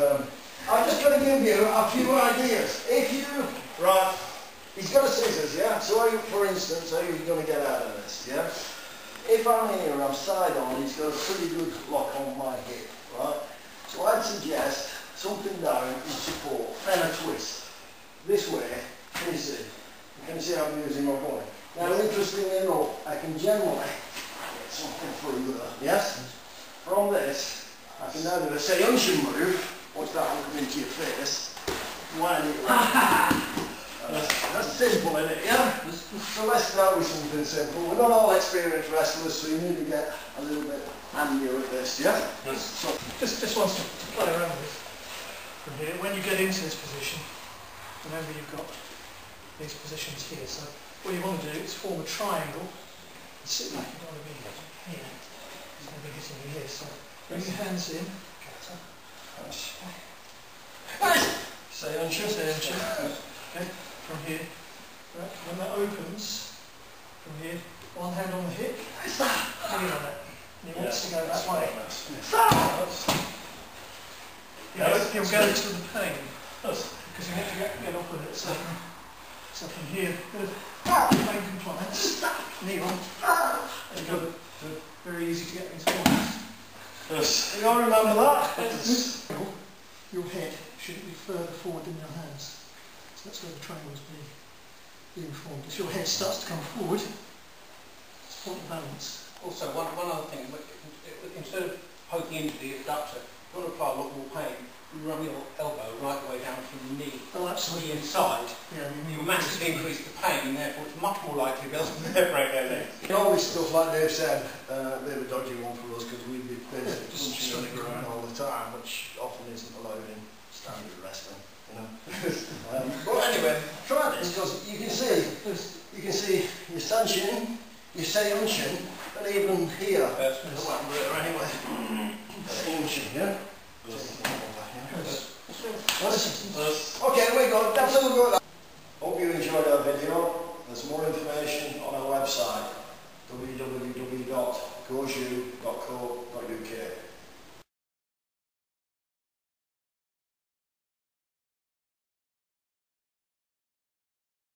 I'm just going to give you a few ideas. If you, right, he's got a scissors, yeah? So are you, for instance, are you going to get out of this, yeah? If I'm here, I'm side on, he's got a pretty good lock on my hip, right? So I'd suggest something down in support and a twist. This way, can you see? You can see I'm using my body. Now, interestingly enough, I can generally get something through there, yes? From this, I can either say unction move, what's that looking into your face? Wind it round. That's simple, isn't it? Yeah? So let's start with something simple. We're not all experienced wrestlers, so you need to get a little bit handier at this, yeah? Yes. So, just wants to play around with from here. When you get into this position, remember you've got these positions here. So what you want to do is form a triangle and sit back. You don't want to be here. It's going to be hitting you here. So bring your hands in. Say unction, say unction. Okay, from here. Right, when that opens, from here, one hand on the hip. Hang on it. And he wants to go that way. He'll go to the pain. Because you have to get up with it. So from here, pain compliance. Knee on. And go. Very easy to get these points. You gotta remember that. Your head shouldn't be further forward than your hands. So that's where the triangle is being formed. If your head starts to come forward, it's point balance. Also, one other thing, instead of poking into the adductor, you want to apply a lot more pain. You run your elbow right the way down from the knee to the inside. Yeah, you'll massively increase the pain, and therefore it's much more likely to be able to break their legs. You know, all this stuff, like Dave said, they were dodgy one for us because we'd be just on the ground all the time, which often isn't allowed in standard wrestling, you know. But anyway, try this, because you can see your stanchion, your seunchion, and even here, anyway, seunchion, yeah? Okay, we go. That's all we got. Hope you enjoyed our video. There's more information on our website, www.goju.co.uk.